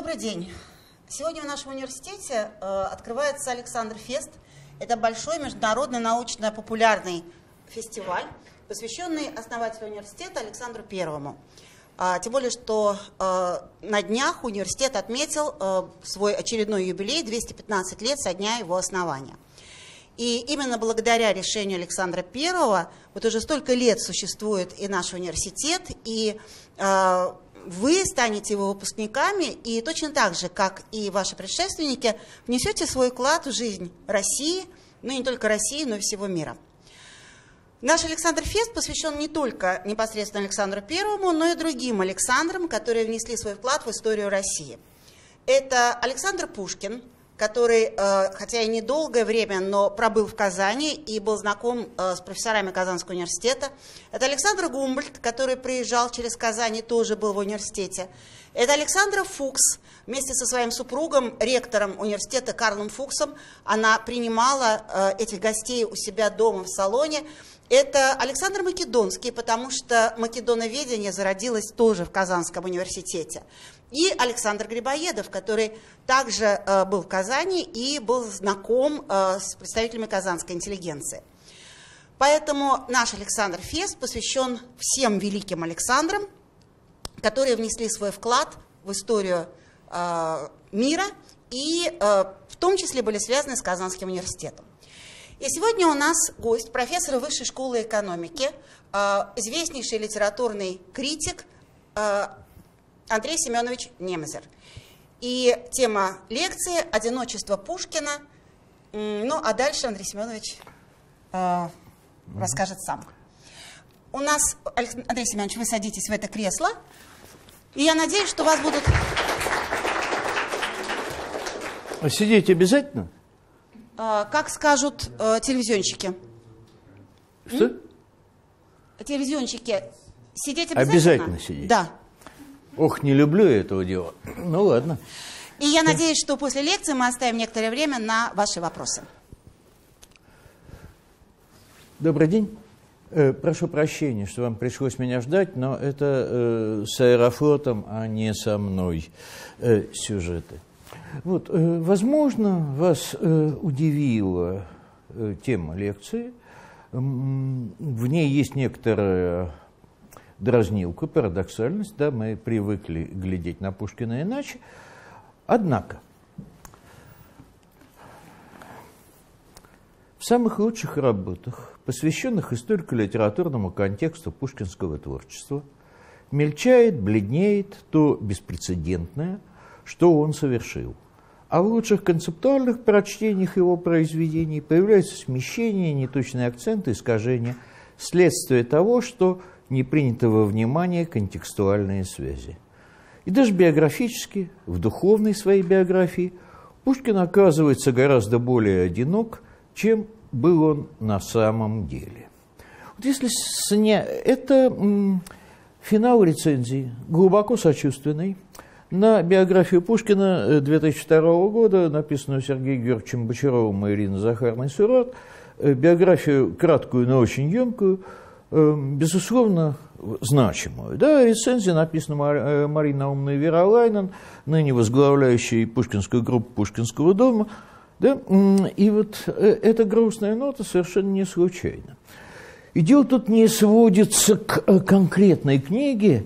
Добрый день. Сегодня в нашем университете открывается Александр-фест. Это большой международный научно-популярный фестиваль, посвященный основателю университета Александру Первому. Тем более, что на днях университет отметил свой очередной юбилей, 215 лет со дня его основания. И именно благодаря решению Александра Первого вот уже столько лет существует и наш университет, и вы станете его выпускниками, и точно так же, как и ваши предшественники, внесете свой вклад в жизнь России, ну и не только России, но и всего мира. Наш Александр-фест посвящен не только непосредственно Александру Первому, но и другим Александрам, которые внесли свой вклад в историю России. Это Александр Пушкин, который, хотя и недолгое время, но пробыл в Казани и был знаком с профессорами Казанского университета. Это Александр Гумбольд, который приезжал через Казань и тоже был в университете. Это Александр Фукс. Вместе со своим супругом, ректором университета Карлом Фуксом, она принимала этих гостей у себя дома в салоне. Это Александр Македонский, потому что македоноведение зародилось тоже в Казанском университете. И Александр Грибоедов, который также был в Казани и был знаком с представителями казанской интеллигенции. Поэтому наш Александр-фест посвящен всем великим Александрам, которые внесли свой вклад в историю мира и в том числе были связаны с Казанским университетом. И сегодня у нас гость, профессор Высшей школы экономики, известнейший литературный критик Андрей Семенович Немазер. И тема лекции «Одиночество Пушкина». Ну, а дальше Андрей Семенович расскажет сам. У нас, Андрей Семенович, вы садитесь в это кресло. И я надеюсь, что вас будут... Сидеть обязательно? Как скажут телевизионщики. Что? Телевизионщики. Сидеть обязательно? Обязательно сидеть. Да. Ох, не люблю этого дела. Ну ладно. И я надеюсь, что после лекции мы оставим некоторое время на ваши вопросы. Добрый день. Прошу прощения, что вам пришлось меня ждать, но это с аэрофлотом, а не со мной сюжеты. Вот, возможно, вас удивила тема лекции. В ней есть некоторая дразнилка, парадоксальность. Да, мы привыкли глядеть на Пушкина иначе. Однако, в самых лучших работах, посвященных историко-литературному контексту пушкинского творчества, мельчает, бледнеет то беспрецедентное, что он совершил. А в лучших концептуальных прочтениях его произведений появляются смещения, неточные акценты, искажения, следствие того, что не принято во внимание контекстуальные связи. И даже биографически, в духовной своей биографии, Пушкин оказывается гораздо более одинок, чем был он на самом деле. Вот если это финал рецензии, глубоко сочувственный, на биографию Пушкина 2002 года, написанную Сергеем Георгиевичем Бочаровым и Ириной Захаровной Сурат, биографию краткую, но очень емкую, безусловно, значимую. Да, рецензия написана Марина Умна и Вера Лайнен, ныне возглавляющей пушкинскую группу Пушкинского дома. Да? И вот эта грустная нота совершенно не случайна. И дело тут не сводится к конкретной книге,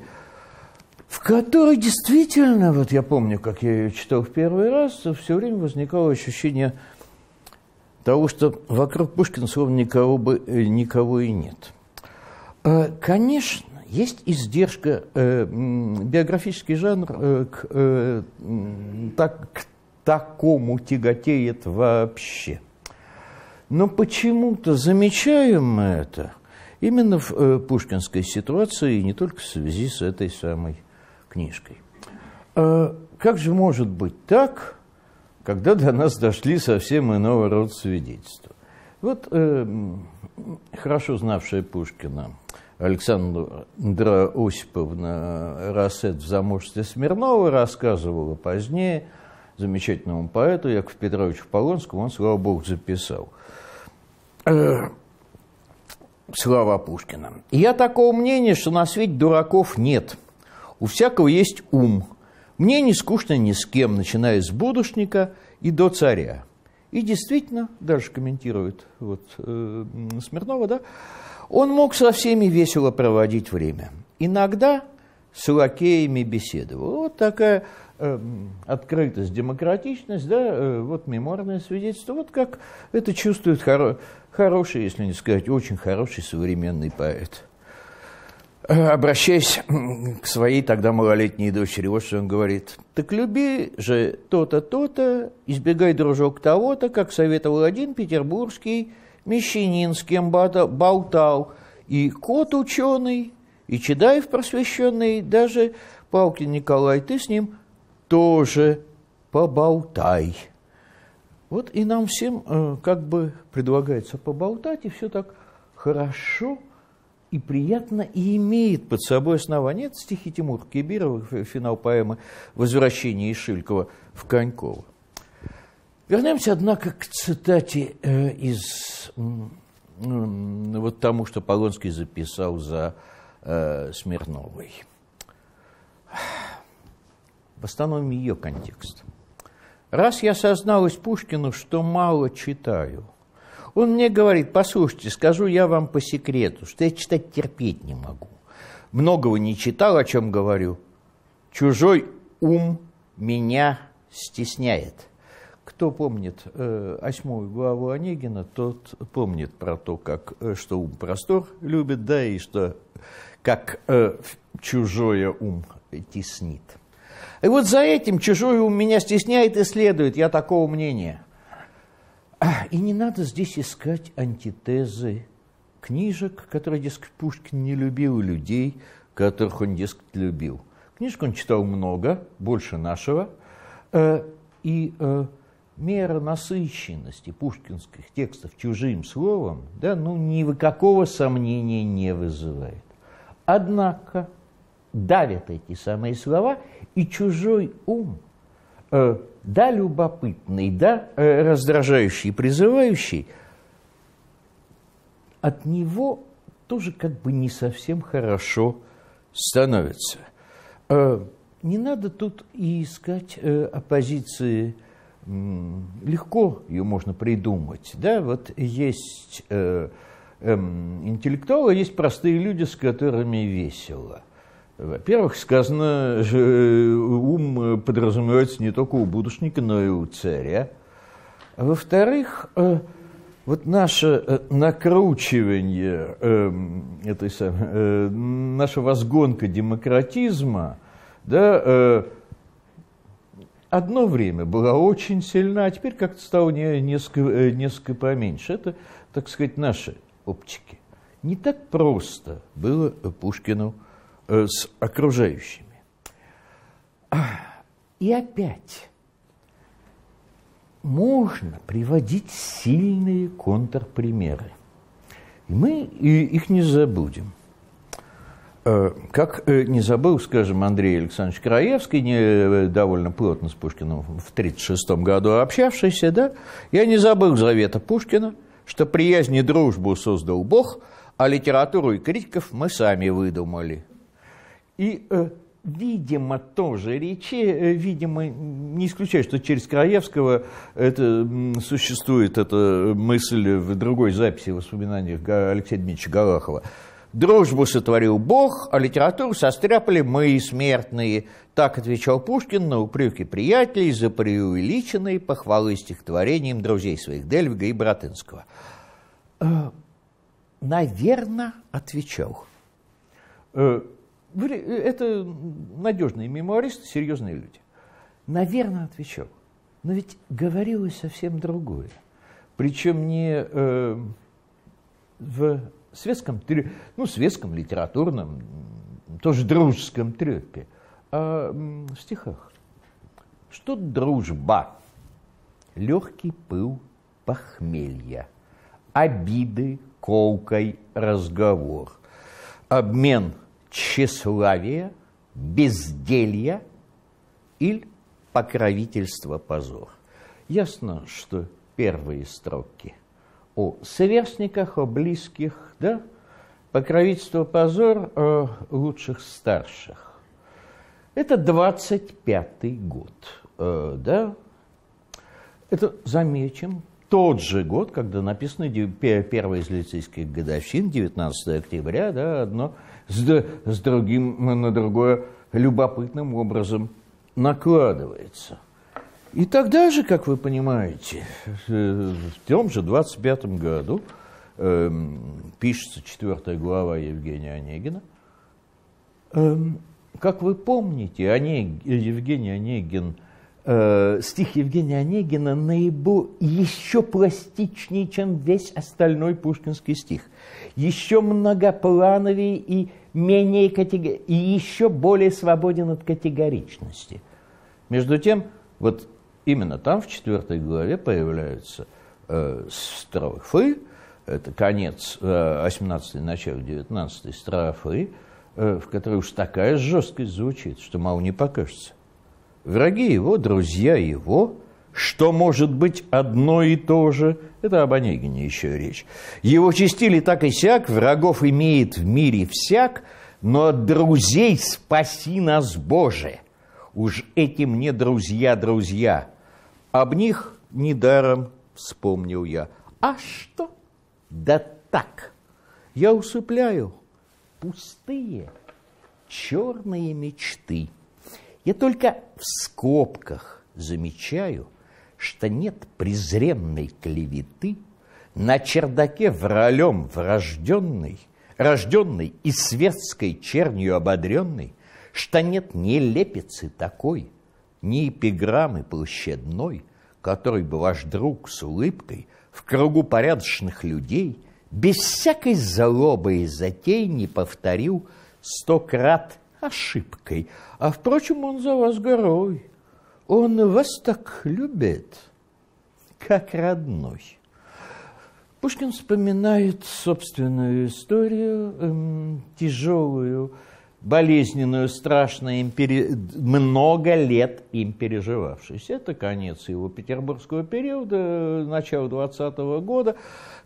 в которой действительно, вот я помню, как я ее читал в первый раз, все время возникало ощущение того, что вокруг Пушкина словно никого и нет. Конечно, есть издержка, биографический жанр к такому тяготеет вообще. Но почему-то замечаем мы это именно в пушкинской ситуации, и не только в связи с этой самой книжкой. Как же может быть так, когда до нас дошли совсем иного рода свидетельства? Вот хорошо знавшая Пушкина Александра Осиповна Россет в замужестве Смирнова рассказывала позднее замечательному поэту Якову Петровичу Полонскому, он, слава богу, записал слова Пушкина. «Я такого мнения, что на свете дураков нет». У всякого есть ум. Мне не скучно ни с кем, начиная с будущника и до царя. И действительно, даже комментирует вот, Смирнова, да, он мог со всеми весело проводить время. Иногда с лакеями беседовал. Вот такая открытость, демократичность, да, вот мемуарное свидетельство. Вот как это чувствует хороший, если не сказать, очень хороший современный поэт. Обращаясь к своей тогда малолетней дочери, вот что он говорит. «Так люби же то-то, то-то, избегай, дружок, того-то, как советовал один петербургский мещанин, с кем болтал, и кот ученый, и Чадаев просвещенный, даже Палкин Николай, ты с ним тоже поболтай». Вот и нам всем как бы предлагается поболтать, и все так хорошо и приятно, и имеет под собой основание. Это стихи Тимура Кибирова, финал поэмы «Возвращение Ишилькова в Конькова». Вернемся, однако, к цитате из вот тому, что Полонский записал за Смирновой. Восстановим ее контекст. «Раз я созналась Пушкину, что мало читаю, он мне говорит: послушайте, скажу я вам по секрету, что я читать терпеть не могу. Многого не читал, о чем говорю. Чужой ум меня стесняет». Кто помнит 8 главу Онегина, тот помнит про то, как, что ум простор любит, да, и что как чужое ум теснит. И вот за этим «чужой ум меня стесняет» и следует, я такого мнения. И не надо здесь искать антитезы книжек, которые, дескать, Пушкин не любил, и людей, которых он, дескать, любил. Книжек он читал много, больше нашего, и мера насыщенности пушкинских текстов чужим словом, да, ну, никакого сомнения не вызывает. Однако давят эти самые слова, и чужой ум, да, любопытный, да, раздражающий и призывающий, от него тоже как бы не совсем хорошо становится. Не надо тут и искать оппозиции. Легко ее можно придумать. Да? Вот есть интеллектуалы, есть простые люди, с которыми весело. Во-первых, сказано, ум подразумевается не только у будущника, но и у царя. Во-вторых, вот наше накручивание, наша возгонка демократизма, да, одно время была очень сильна, а теперь как-то стало несколько поменьше. Это, так сказать, наши оптики. Не так просто было Пушкину с окружающими. И опять можно приводить сильные контрпримеры. И мы их не забудем. Как не забыл, скажем, Андрей Александрович Краевский, довольно плотно с Пушкиным в 1936 году общавшийся, да? «Я не забыл завета Пушкина, что приязнь и дружбу создал Бог, а литературу и критиков мы сами выдумали». И, видимо, тоже речи, видимо, не исключаю, что через Краевского это, существует эта мысль в другой записи воспоминаний Алексея Дмитриевича Галахова. «Дружбу сотворил Бог, а литературу состряпали мы, смертные», так отвечал Пушкин на упреки приятелей за преувеличенные похвалы стихотворением друзей своих Дельвига и Братынского. Наверное, отвечал. Это надежные мемуаристы, серьезные люди. Наверное, отвечал. Но ведь говорилось совсем другое. Причем не в светском, ну, светском, литературном, тоже дружеском трепе, а в стихах. Что дружба? Легкий пыл похмелья, обиды, колкой разговор, обмен тщеславия, безделья или покровительство позор. Ясно, что первые строки о сверстниках, о близких, да? Покровительство позор лучших старших. Это 25-й год, да? Это, замечим, тот же год, когда написано первое из лицейских годовщин, 19 октября, да, одно с другим, на другое любопытным образом накладывается. И тогда же, как вы понимаете, в том же 25-м году пишется 4 глава Евгения Онегина. Как вы помните, Евгений Онегин, стих Евгения Онегина еще пластичнее, чем весь остальной пушкинский стих. Еще многоплановее и менее и еще более свободен от категоричности. Между тем, вот именно там, в 4 главе, появляются строфы, это конец 18-й, начало 19-й строфы, в которой уж такая жесткость звучит, что мало не покажется. Враги его, друзья его, что может быть одно и то же, это об Онегине еще речь. Его чистили так и сяк, врагов имеет в мире всяк, но от друзей спаси нас, Боже. Уж эти мне друзья, друзья, об них недаром вспомнил я. А что? Да так, я усыпляю пустые черные мечты. Я только в скобках замечаю, что нет презренной клеветы на чердаке вралем рожденной и светской чернью ободренной, что нет ни лепицы такой, ни эпиграммы площадной, который бы ваш друг с улыбкой в кругу порядочных людей без всякой злобы и затей не повторил 100 крат ошибкой. А, впрочем, он за вас горой. Он вас так любит, как родной. Пушкин вспоминает собственную историю, тяжелую, болезненную, страшную, много лет им переживавшуюся. Это конец его петербургского периода, начало 20-го года,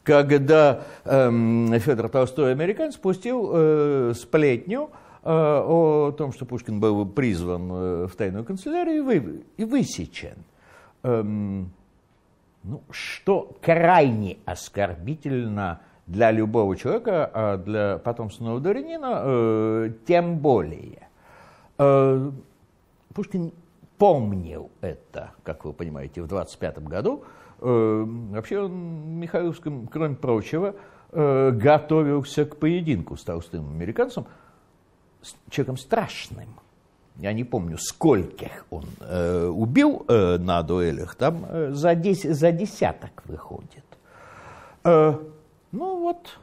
когда Федор Толстой-американец пустил сплетню о том, что Пушкин был призван в тайную канцелярию и высечен. Ну, что крайне оскорбительно для любого человека, а для потомственного дворянина тем более. Пушкин помнил это, как вы понимаете, в 1925 году. Вообще он в Михайловском, кроме прочего, готовился к поединку с толстым американцем, с человеком страшным. Я не помню, скольких он убил на дуэлях, там за десяток выходит. Ну вот,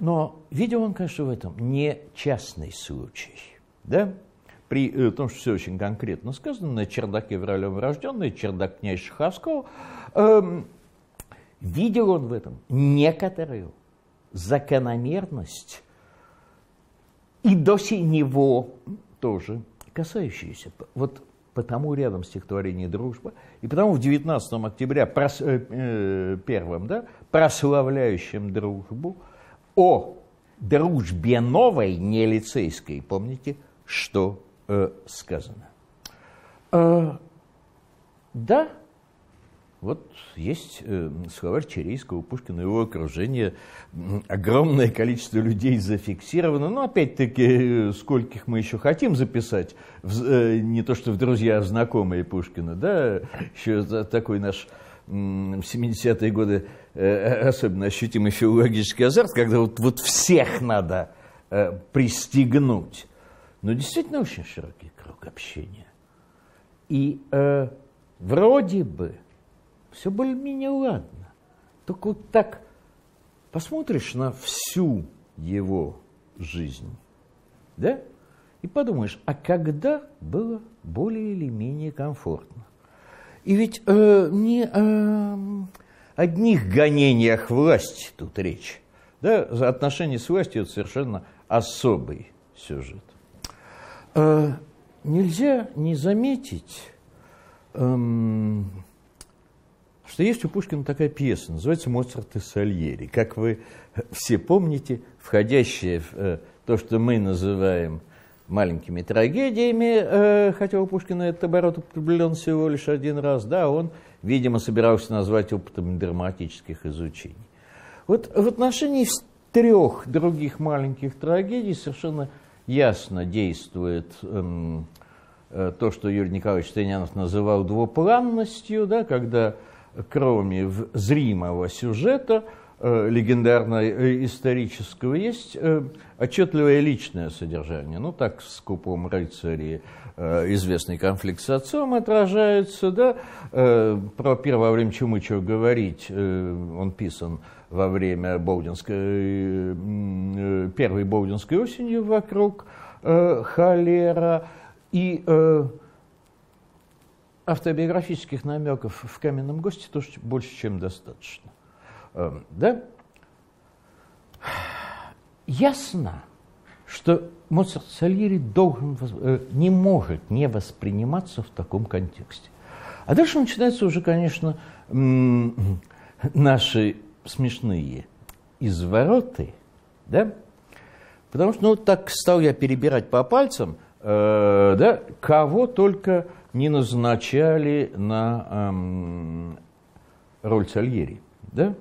но видел он, конечно, в этом не частный случай, да? При том, что все очень конкретно сказано, на чердаке вралем рожденный, чердак князь Шаховского, видел он в этом некоторую закономерность и до сего тоже касающуюся. Вот потому рядом стихотворение «Дружба», и потому в 19 октября первым, да, прославляющим дружбу, о дружбе новой, не лицейской, помните, что сказано. Да, вот есть словарь Чирийского, Пушкина, его окружение, огромное количество людей зафиксировано. Но опять-таки, скольких мы еще хотим записать, не то что в друзья, а в знакомые Пушкина, да, еще такой наш... В 70-е годы особенно ощутимый филологический азарт, когда вот всех надо пристегнуть. Но действительно очень широкий круг общения. И вроде бы все более-менее ладно. Только вот так посмотришь на всю его жизнь, да? И подумаешь, а когда было более или менее комфортно? И ведь не о одних гонениях власти тут речь. Да? За отношения с властью – это совершенно особый сюжет. Нельзя не заметить, что есть у Пушкина такая пьеса, называется «Моцарт и Сальери». Как вы все помните, входящая в то, что мы называем маленькими трагедиями, хотя у Пушкина этот оборот употреблен всего лишь один раз, да, он, видимо, собирался назвать опытом драматических изучений. Вот в отношении трех других маленьких трагедий совершенно ясно действует то, что Юрий Николаевич Стринянов называл двупланностью, да, когда кроме зримого сюжета легендарно-исторического есть отчетливое личное содержание. Ну, так в «Скупом рыцаре» известный конфликт с отцом отражается, да, про «Пир во время чумы» чего говорить, он писан во время первой Боудинской осени вокруг холера, и автобиографических намеков в «Каменном госте» тоже больше, чем достаточно. Да? Ясно, что Моцарт Сальери не может не восприниматься в таком контексте. А дальше начинаются уже, конечно, наши смешные извороты, да? Потому что, ну, так стал я перебирать по пальцам, да, кого только не назначали на роль Сальери, да?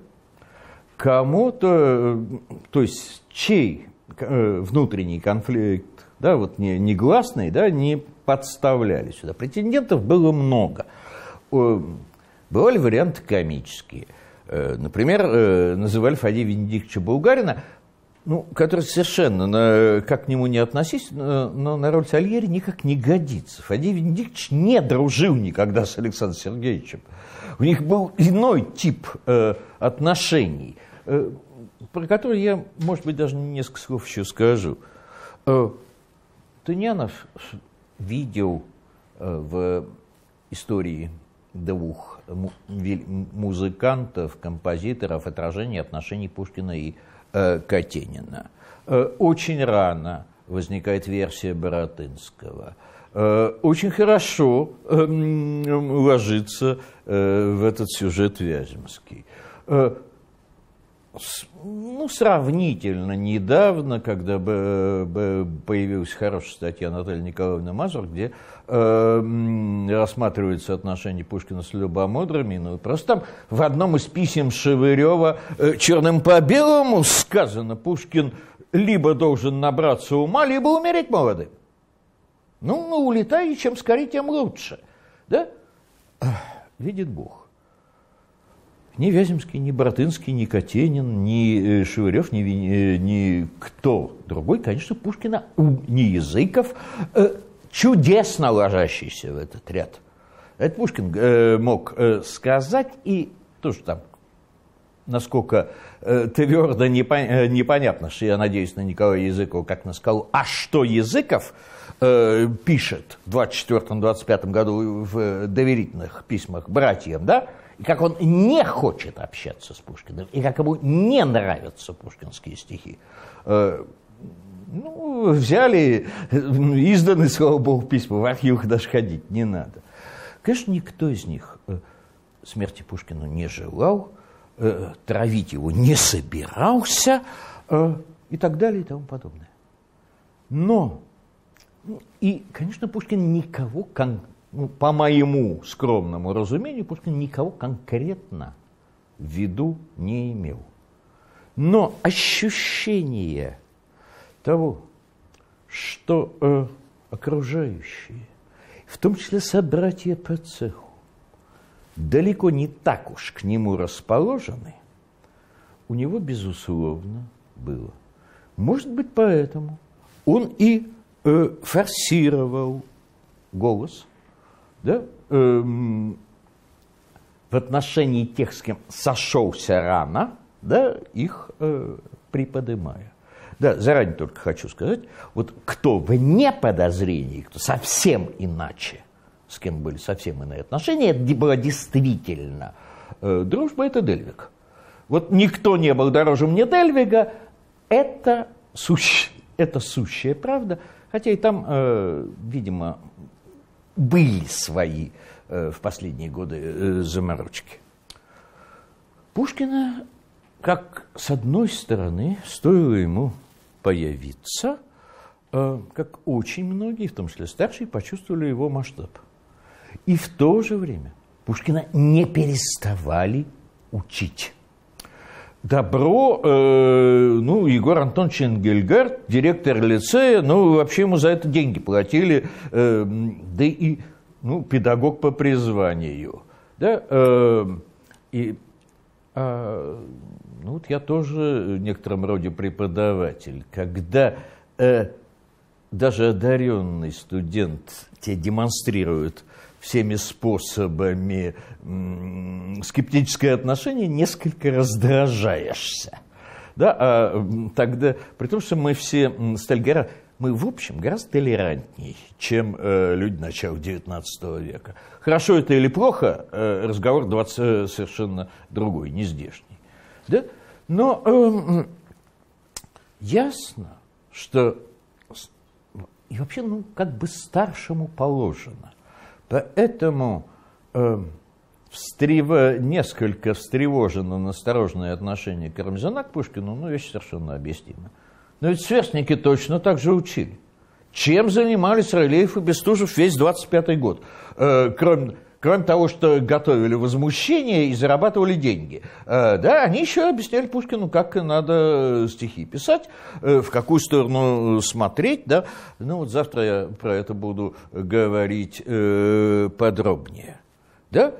Кому-то, то есть чей внутренний конфликт, да, вот негласный, да, не подставляли сюда. Претендентов было много. Бывали варианты комические. Например, называли Фадея Венедиктовича Булгарина, ну, который совершенно как к нему не относись, но на роль Сальери никак не годится. Фадей Венедиктович не дружил никогда с Александром Сергеевичем. У них был иной тип отношений, про которые я, может быть, даже несколько слов еще скажу. Тынянов видел в истории двух музыкантов, композиторов отражение отношений Пушкина и Катенина. Очень рано возникает версия Братынского. Очень хорошо ложится в этот сюжет Вяземский. Ну, сравнительно недавно, когда появилась хорошая статья Натальи Николаевны Мазур, где рассматриваются отношения Пушкина с Любомудрыми, ну, просто там в одном из писем Шевырева черным по белому сказано: Пушкин либо должен набраться ума, либо умереть молодым. Ну, улетай, и чем скорее, тем лучше. Да? Видит Бог. Ни Вяземский, ни Братынский, ни Катенин, ни Шевырев, ни кто другой, конечно, Пушкина, ни Языков, чудесно ложащийся в этот ряд. Это Пушкин мог сказать, и тоже там, насколько твердо непонятно, что я надеюсь на Николая Языкова, как на скалу, а что Языков пишет в 1924-1925 году в доверительных письмах братьям, да, и как он не хочет общаться с Пушкиным, и как ему не нравятся пушкинские стихи. Ну, взяли, изданы, слава богу, письма, в архивах даже ходить не надо. Конечно, никто из них смерти Пушкину не желал, травить его не собирался, и так далее, и тому подобное. Но, и, конечно, Пушкин никого, по моему скромному разумению, Пушкин никого конкретно в виду не имел. Но ощущение того, что окружающие, в том числе собратья по цеху, далеко не так уж к нему расположены, у него, безусловно, было. Может быть, поэтому он и форсировал голос, да, в отношении тех, с кем сошелся рано, да, их приподымая. Да, заранее только хочу сказать, вот кто вне подозрений, кто совсем иначе, с кем были совсем иные отношения, это была действительно дружба, это Дельвиг. Вот никто не был дороже мне Дельвига, это сущая правда, хотя и там, видимо, были свои в последние годы заморочки. Пушкина, как с одной стороны, стоило ему появиться, как очень многие, в том числе старшие, почувствовали его масштаб. И в то же время Пушкина не переставали учить. Добро, ну, Егор Антонович Энгельгард, директор лицея, ну, вообще ему за это деньги платили, да и, ну, педагог по призванию, да, ну, вот я тоже в некотором роде преподаватель, когда даже одаренный студент тебе демонстрирует всеми способами скептическое отношение, несколько раздражаешься. Да? Тогда, при том, что мы все стали гораздо, мы в общем гораздо толерантней, чем люди начала XIX века. Хорошо это или плохо, разговор совершенно другой, нездешний. Да? Но ясно, что и вообще, ну, как бы старшему положено. Поэтому несколько встревожено настороженное отношение Карамзина к Пушкину, ну, вещь совершенно объяснима. Но ведь сверстники точно так же учили. Чем занимались Рылеев и Бестужев весь 25-й год? Кроме того, что готовили возмущение и зарабатывали деньги. Да, они еще объясняли Пушкину, как надо стихи писать, в какую сторону смотреть. Да? Ну вот завтра я про это буду говорить подробнее. Да?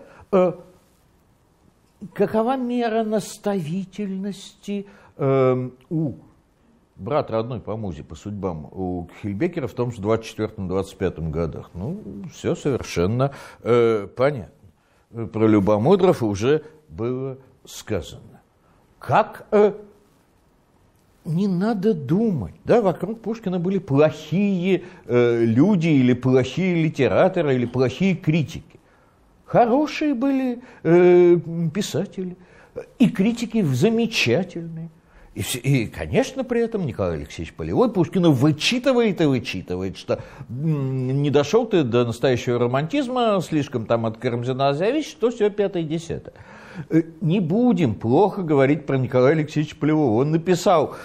Какова мера наставительности у брат родной по музе, по судьбам у Кюхельбекера в том же 24-25 годах. Ну, все совершенно понятно. Про Любомудров уже было сказано. Как не надо думать. Да, вокруг Пушкина были плохие люди, или плохие литераторы, или плохие критики. Хорошие были писатели, и критики замечательные. И, конечно, при этом Николай Алексеевич Полевой Пушкина вычитывает и вычитывает, что не дошел ты до настоящего романтизма, слишком там от Карамзина зависит, что все 5-10. Не будем плохо говорить про Николая Алексеевича Полевого. Он написал,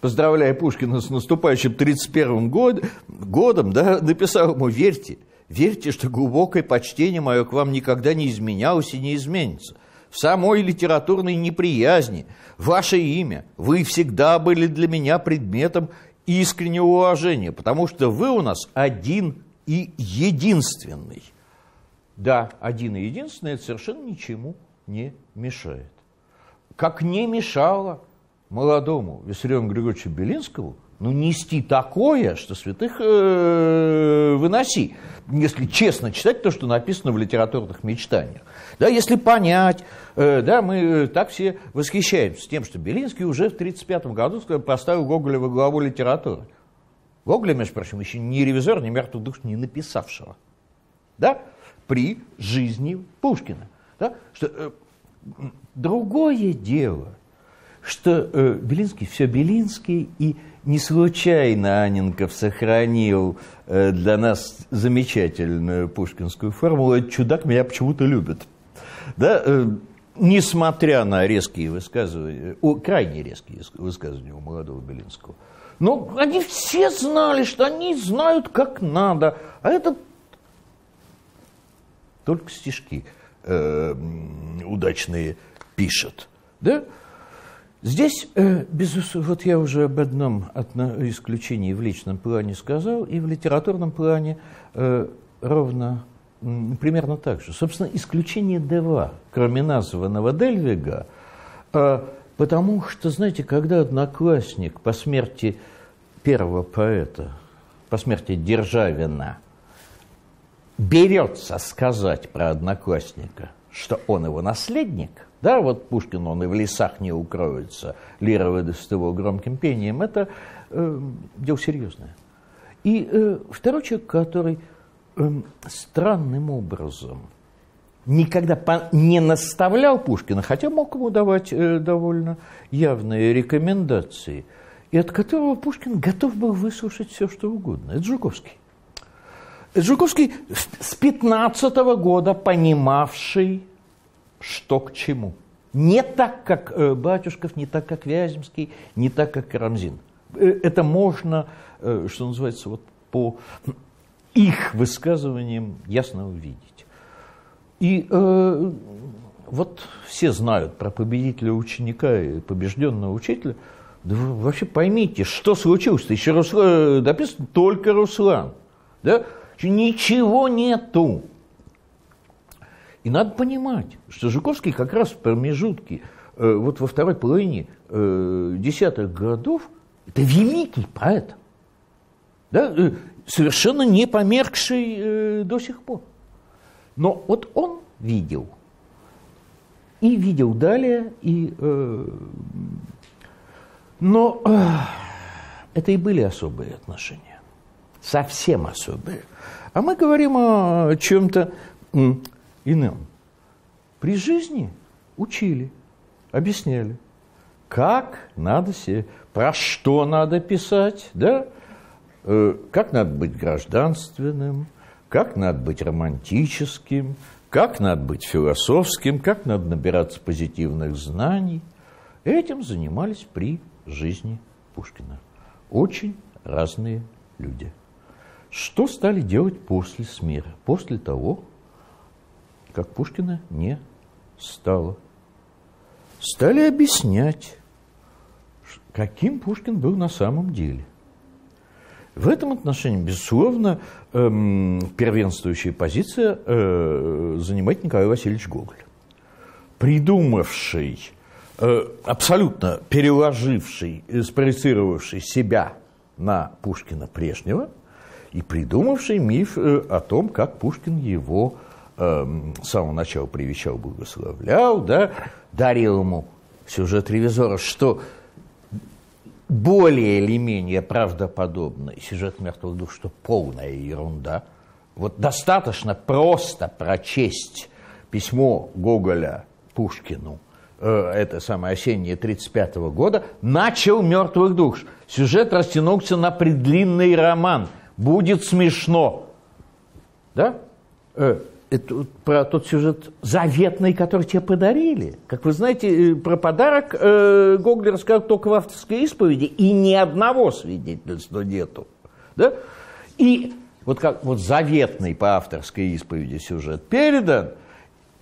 поздравляя Пушкина с наступающим 31-м годом, да, написал ему: «Верьте, верьте, что глубокое почтение мое к вам никогда не изменялось и не изменится. В самой литературной неприязни ваше имя, вы всегда были для меня предметом искреннего уважения, потому что вы у нас один и единственный». Да, один и единственный – это совершенно ничему не мешает. Как не мешало молодому Виссариону Григорьевичу Белинскому, ну, нести такое, что святых выноси, если честно читать то, что написано в литературных мечтаниях. Да, если понять, да, мы так все восхищаемся тем, что Белинский уже в 1935 году поставил Гоголя во главу литературы. Гоголя, между прочим, еще ни ревизор, ни мертвых душ не написавшего. Да? При жизни Пушкина. Да? Что, другое дело, что Белинский все Белинский, и не случайно Анненков сохранил для нас замечательную пушкинскую формулу: «Этот чудак меня почему-то любит». Да? Несмотря на резкие высказывания, крайне резкие высказывания у молодого Белинского. Но они все знали, что они знают, как надо. А это только стишки удачные пишет. Да? Здесь, вот я уже об одном исключении в личном плане сказал, и в литературном плане ровно примерно так же. Собственно, исключение два, кроме названного Дельвига, потому что, знаете, когда одноклассник по смерти первого поэта, по смерти Державина, берется сказать про одноклассника, что он его наследник, да, вот Пушкин, он и в лесах не укроется, лира выдаст его громким пением, это дело серьезное. И второй человек, который странным образом никогда не наставлял Пушкина, хотя мог ему давать довольно явные рекомендации, и от которого Пушкин готов был выслушать все, что угодно, это Жуковский. Жуковский с 15-го года понимавший, что к чему. Не так, как Батюшков, не так, как Вяземский, не так, как Карамзин. Это можно, что называется, вот по их высказываниям ясно увидеть. И вот все знают про победителя ученика и побежденного учителя. Да вы вообще поймите, что случилось-то. Еще Руслан, написано только Руслан. Да? Ничего нету. И надо понимать, что Жуковский как раз в промежутке, вот во второй половине 10-х годов, это великий поэт, да? Совершенно не померкший до сих пор. Но вот он видел, и видел далее, и... Но это и были особые отношения, совсем особые. А мы говорим о чем-то ином. При жизни учили, объясняли, как надо себе, про что надо писать, да? Как надо быть гражданственным, как надо быть романтическим, как надо быть философским, как надо набираться позитивных знаний. Этим занимались при жизни Пушкина. Очень разные люди. Что стали делать после смерти, после того, как Пушкина не стало? Стали объяснять, каким Пушкин был на самом деле. В этом отношении, безусловно, первенствующая позиция занимает Николай Васильевич Гоголь, придумавший, абсолютно переложивший, спроецировавший себя на Пушкина прежнего и придумавший миф о том, как Пушкин его с самого начала привечал, благословлял, да, дарил ему сюжет «Ревизора», что более или менее правдоподобный сюжет «Мертвых душ», что полная ерунда. Вот достаточно просто прочесть письмо Гоголя Пушкину, это самое осеннее 1935 года, начал «Мертвых душ». Сюжет растянулся на предлинный роман. Будет смешно. Да? Это про тот сюжет заветный, который тебе подарили. Как вы знаете, про подарок Гоголь рассказал только в авторской исповеди, и ни одного свидетельства нету. Да? И вот как вот заветный по авторской исповеди сюжет передан,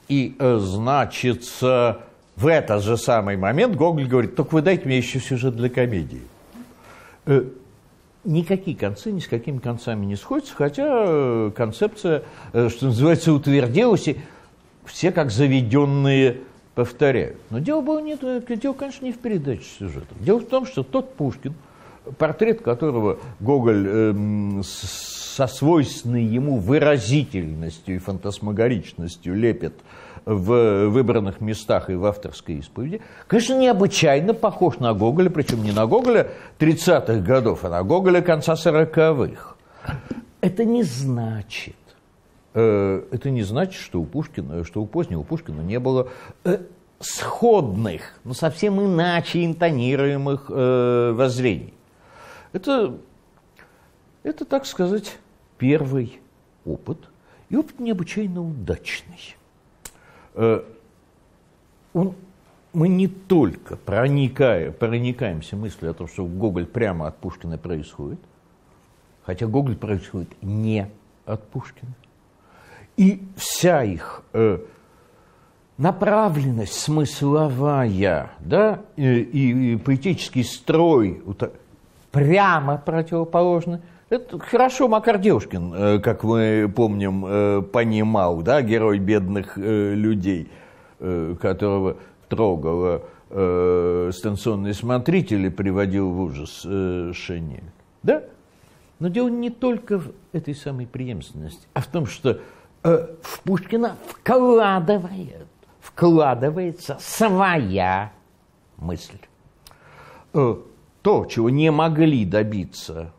и значится... В этот же самый момент Гоголь говорит, только вы дайте мне еще сюжет для комедии. Никакие концы ни с какими концами не сходятся, хотя концепция, что называется, утвердилась, и все как заведенные повторяют. Но дело было не, дело, конечно, не в передаче сюжета. Дело в том, что тот Пушкин, портрет которого Гоголь со свойственной ему выразительностью и фантасмагоричностью лепит в выбранных местах и в авторской исповеди, конечно, необычайно похож на Гоголя, причем не на Гоголя 30-х годов, а на Гоголя конца 40-х. Это не значит, что у Пушкина, что у позднего Пушкина не было сходных, но совсем иначе интонируемых воззрений. Это, так сказать, первый опыт, и опыт необычайно удачный. Мы не только проникаемся мыслью о том, что Гоголь прямо от Пушкина происходит, хотя Гоголь происходит не от Пушкина. И вся их направленность смысловая, да, и поэтический строй прямо противоположны. Это хорошо Макар Девушкин, как мы помним, понимал, да, герой бедных людей, которого трогало станционный смотритель и приводил в ужас шинель. Да? Но дело не только в этой самой преемственности, а в том, что в Пушкина вкладывается своя мысль. То, чего не могли добиться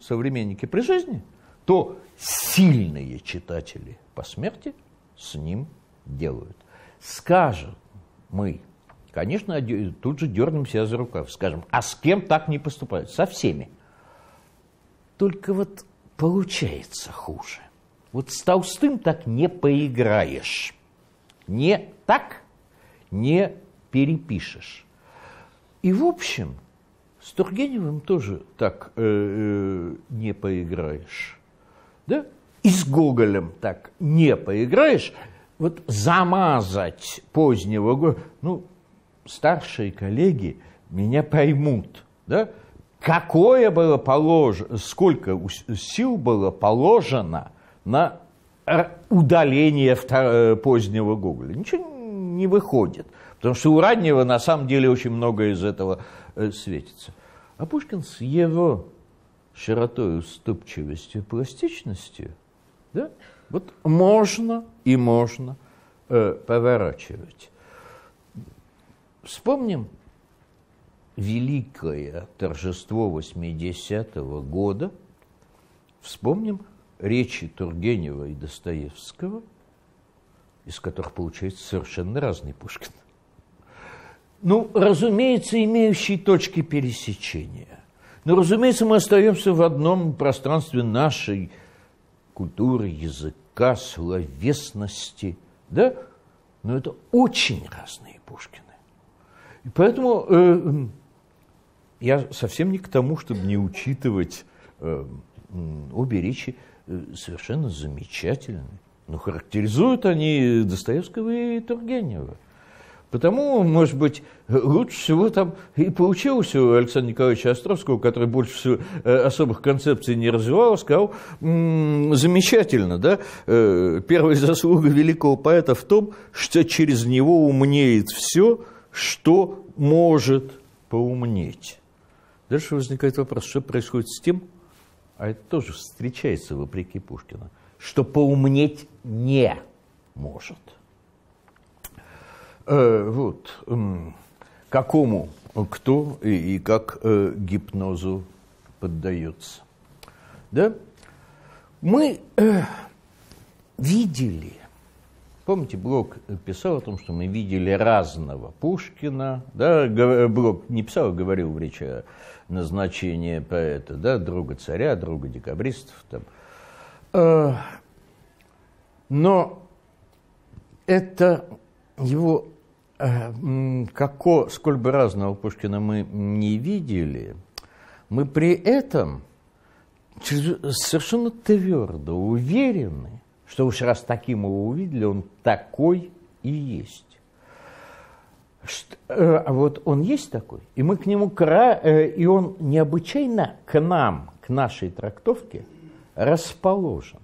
современники при жизни, то сильные читатели по смерти с ним делают. Скажем мы, конечно, тут же дернем себя за рукав, скажем, а с кем так не поступают? Со всеми. Только вот получается хуже. Вот с Толстым так не поиграешь. Не так не перепишешь. И в общем, С Тургеневым тоже так не поиграешь. Да? И с Гоголем так не поиграешь. Вот замазать позднего Гоголя... Ну, старшие коллеги меня поймут, да? Какое было положено, сколько сил было положено на удаление позднего Гоголя. Ничего не выходит, потому что у раннего на самом деле очень много из этого светится. А Пушкин с его широтой, уступчивостью и пластичностью, да, вот можно и можно поворачивать. Вспомним великое торжество 80-го года, вспомним речи Тургенева и Достоевского, из которых получается совершенно разный Пушкин. Ну, разумеется, имеющие точки пересечения. Но, разумеется, мы остаемся в одном пространстве нашей культуры, языка, словесности. Да? Но это очень разные Пушкины. И поэтому я совсем не к тому, чтобы не учитывать обе речи, совершенно замечательные. Но характеризуют они Достоевского и Тургенева. Потому, может быть, лучше всего там и получилось у Александра Николаевича Островского, который больше всего особых концепций не развивал, сказал, замечательно, да? Первая заслуга великого поэта в том, что через него умнеет все, что может поумнеть. Дальше возникает вопрос, что происходит с тем, а это тоже встречается вопреки Пушкину, что поумнеть не может. Вот. Какому, кто и как гипнозу поддается. Да? Мы видели, помните, Блок писал о том, что мы видели разного Пушкина. Да? Блок не писал, а говорил в речи о назначении поэта, да? Друга царя, друга декабристов, там. Но это его, сколь бы разного Пушкина мы не видели, мы при этом совершенно твердо уверены, что уж раз таким его увидели, он такой и есть. А вот он есть такой, и мы к нему, и он необычайно к нам, к нашей трактовке, расположен.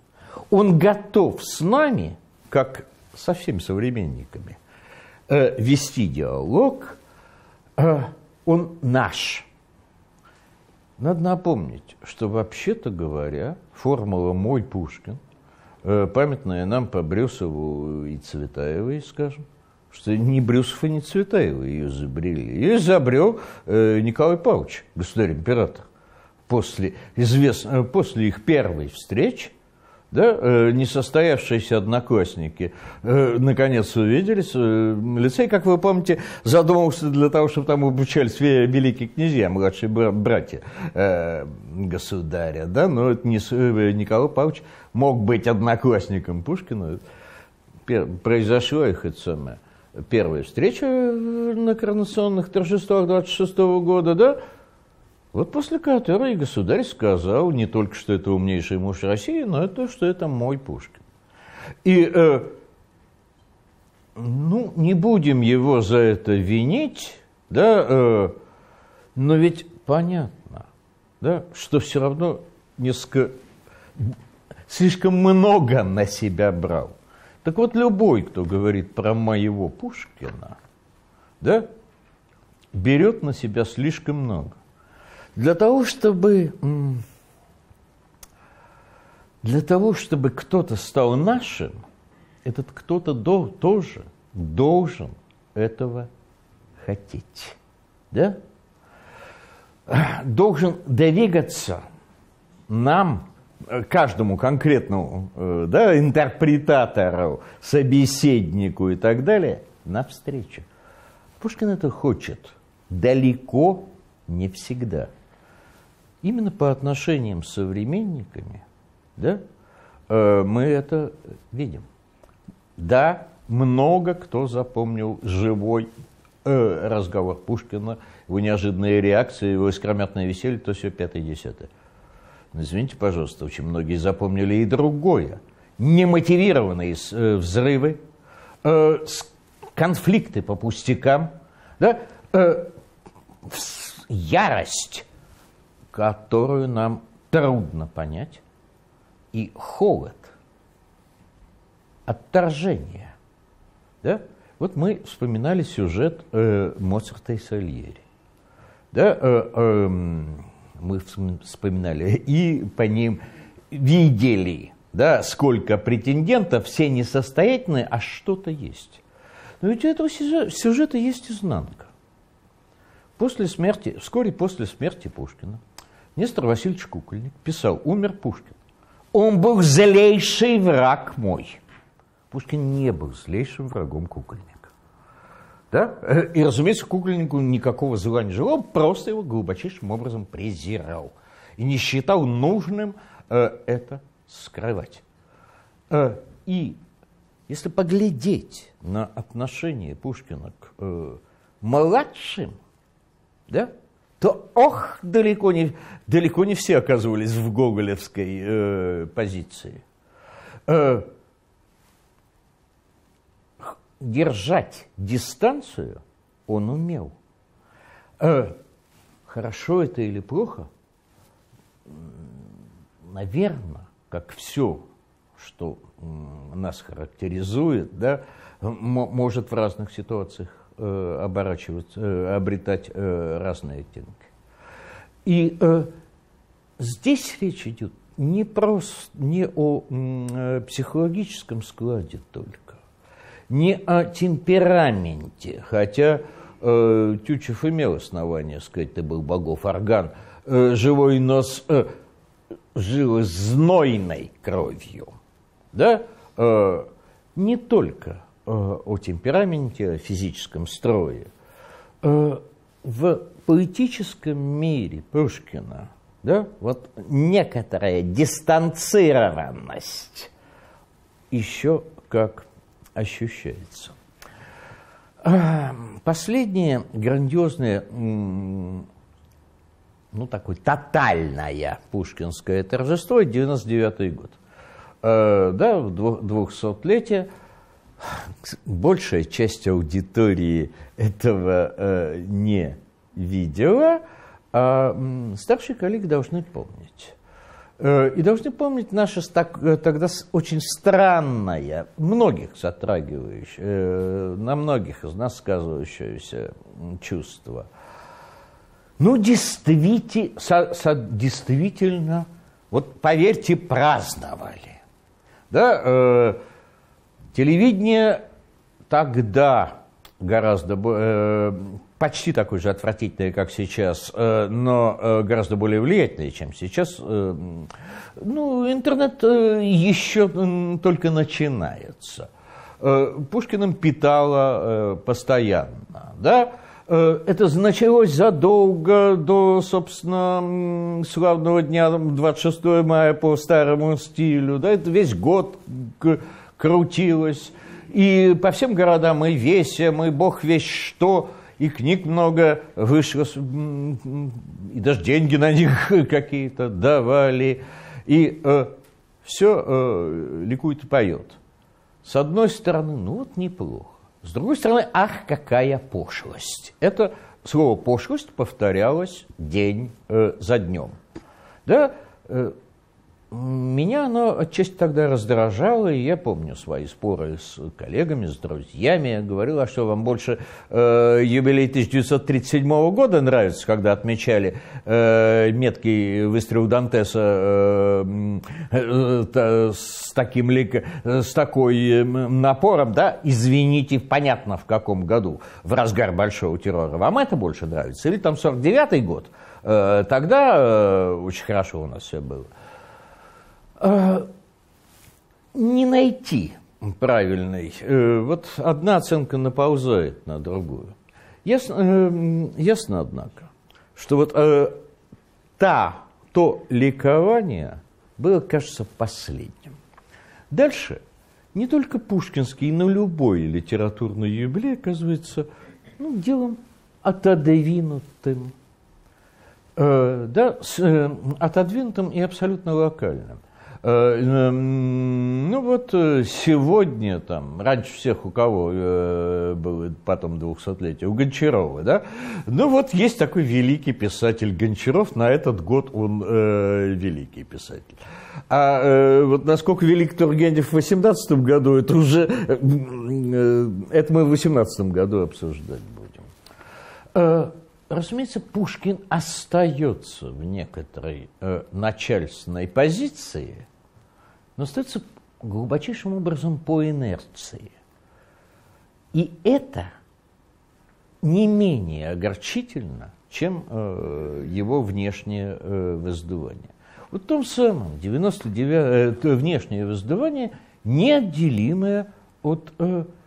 Он готов с нами, как со всеми современниками, вести диалог. Он наш. Надо напомнить, что вообще-то говоря, формула «мой Пушкин», памятная нам по Брюсову и Цветаевой, скажем, что не Брюсов и не Цветаева ее изобрели. Ее изобрел Николай Павлович, государь-император. После их первой встречи, да, несостоявшиеся одноклассники наконец увиделись. Лицей, как вы помните, задумался для того, чтобы там обучались великие князья, младшие братья государя. Да? Но это не, Николай Павлович мог быть одноклассником Пушкина. Произошла их это самое, первая встреча на коронационных торжествах 26-го года, да? Вот после которой государь сказал не только, что это умнейший муж России, но и то, что это мой Пушкин. И, ну, не будем его за это винить, да, но ведь понятно, да, что все равно несколько, слишком много на себя брал. Так вот, любой, кто говорит про моего Пушкина, да, берет на себя слишком много. Для того, чтобы кто-то стал нашим, этот кто-то тоже должен этого хотеть. Да? Должен двигаться нам, каждому конкретному, да, интерпретатору, собеседнику и так далее, навстречу. Пушкин это хочет далеко не всегда. Именно по отношениям с современниками, да, мы это видим. Да, много кто запомнил живой разговор Пушкина, его неожиданные реакции, его искрометное веселье, то все 5-10. Извините, пожалуйста, очень многие запомнили и другое. Немотивированные взрывы, конфликты по пустякам, да? Ярость, которую нам трудно понять, и холод, отторжение. Да? Вот мы вспоминали сюжет Моцарта и Сальери. Да? Мы вспоминали и по ним видели, да, сколько претендентов, все несостоятельные, а что-то есть. Но ведь у этого сюжета есть изнанка. После смерти, вскоре после смерти Пушкина, Нестор Васильевич Кукольник писал: «Умер Пушкин. Он был злейший враг мой». Пушкин не был злейшим врагом Кукольника. Да? И, разумеется, Кукольнику никакого зла не желал, просто его глубочайшим образом презирал. И не считал нужным это скрывать. И если поглядеть на отношение Пушкина к младшим, да, то, ох, далеко не все оказывались в гоголевской позиции. Держать дистанцию он умел. Хорошо это или плохо? Наверное, как все, что нас характеризует, да, может в разных ситуациях оборачиваться, обретать разные оттенки. И здесь речь идет не о психологическом складе только, не о темпераменте, хотя Тютчев имел основание сказать: ты был богов орган, живой, нос жил знойной кровью. Да? Не только о темпераменте, о физическом строе. В поэтическом мире Пушкина, да, вот некоторая дистанцированность еще как ощущается. Последнее грандиозное, ну, такое тотальное пушкинское торжество — 99-й год. Да, в 200-летие большая часть аудитории этого не видела, а старшие коллеги должны помнить. И должны помнить наше тогда очень странное, многих затрагивающее, на многих из нас сказывающееся чувство. Ну, действительно, вот поверьте, праздновали. Да? Телевидение тогда гораздо почти такое же отвратительное, как сейчас, но гораздо более влиятельное, чем сейчас. Ну, интернет еще только начинается. Пушкиным питало постоянно. Да? Это началось задолго до, собственно, славного дня 26 мая по старому стилю. Да? Это весь год крутилось. И по всем городам, и весям, и бог весь что... И книг много вышло, и даже деньги на них какие-то давали. И все ликует и поет. С одной стороны, ну вот неплохо. С другой стороны, ах, какая пошлость. Это слово «пошлость» повторялось день за днем. Да? Меня оно отчасти тогда раздражало, и я помню свои споры с коллегами, с друзьями. Я говорил: а что, вам больше юбилей 1937 года нравится, когда отмечали меткий выстрел Дантеса с такой напором, да? Извините, понятно, в каком году, в разгар большого террора. Вам это больше нравится? Или там 49-й год? Тогда очень хорошо у нас все было. Не найти правильной. Вот одна оценка наползает на другую. Ясно, однако, что вот то ликование было, кажется, последним. Дальше не только пушкинский, но любой литературный юбилей оказывается ну, делом отодвинутым, да, отодвинутым и абсолютно локальным. Ну вот сегодня, там, раньше всех, у кого было потом 200-летие, у Гончарова, да? Ну вот есть такой великий писатель Гончаров, на этот год он великий писатель. А вот насколько велик Тургенев в 18 году, это уже, это мы в 18 году обсуждать будем. Разумеется, Пушкин остается в некоторой начальственной позиции, но остается глубочайшим образом по инерции. И это не менее огорчительно, чем его внешнее воздувание. Вот в том самом 99, внешнее воздувание, неотделимое от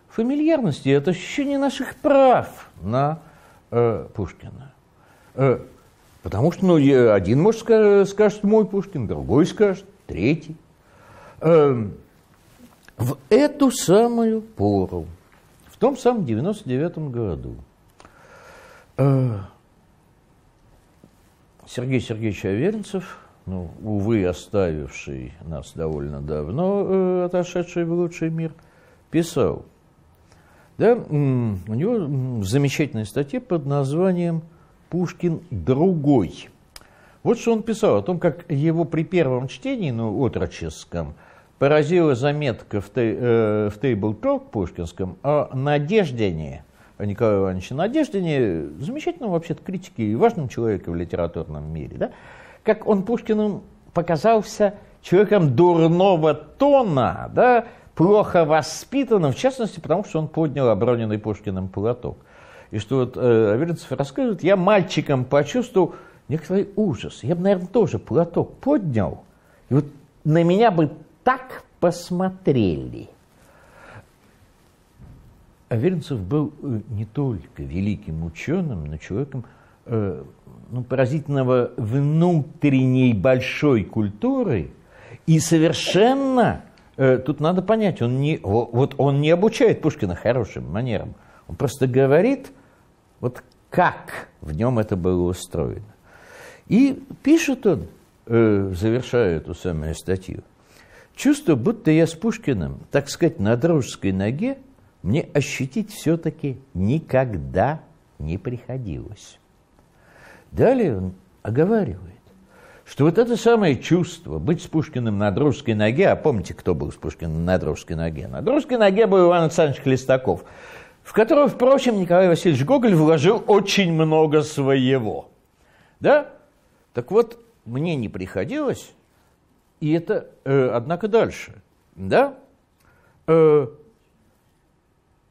фамильярности, от ощущения наших прав на Пушкина. Потому что ну, один, может, скажет мой Пушкин, другой скажет, третий. В эту самую пору, в том самом 99-м году, Сергей Сергеевич Аверинцев, ну, увы, оставивший нас довольно давно, отошедший в лучший мир, писал. Да, у него замечательная статья под названием «Пушкин другой». Вот что он писал о том, как его при первом чтении, ну, отроческом, поразила заметка в «Тейбл-ток» пушкинском о Надеждине, о Николае Ивановиче Надеждине, замечательном вообще-то критике и важном человеке в литературном мире, да? Как он Пушкину показался человеком дурного тона, да? Плохо воспитанным, в частности, потому что он поднял оброненный Пушкиным платок. И что вот Аверинцев рассказывает, я мальчиком почувствовал некоторый ужас. Я бы, наверное, тоже платок поднял, и вот на меня бы так посмотрели. Аверинцев был не только великим ученым, но человеком ну, поразительного внутренней большой культуры и совершенно... Тут надо понять, он не обучает Пушкина хорошим манерам. Он просто говорит, вот как в нем это было устроено. И пишет он, завершая эту самую статью, «Чувство, будто я с Пушкиным, так сказать, на дружеской ноге, мне ощутить все-таки никогда не приходилось». Далее он оговаривает, что вот это самое чувство, быть с Пушкиным на дружеской ноге, а помните, кто был с Пушкиным на дружеской ноге? На дружеской ноге был Иван Александрович Хлестаков, в которого, впрочем, Николай Васильевич Гоголь вложил очень много своего. Да? Так вот, мне не приходилось, и это, однако, дальше. Да?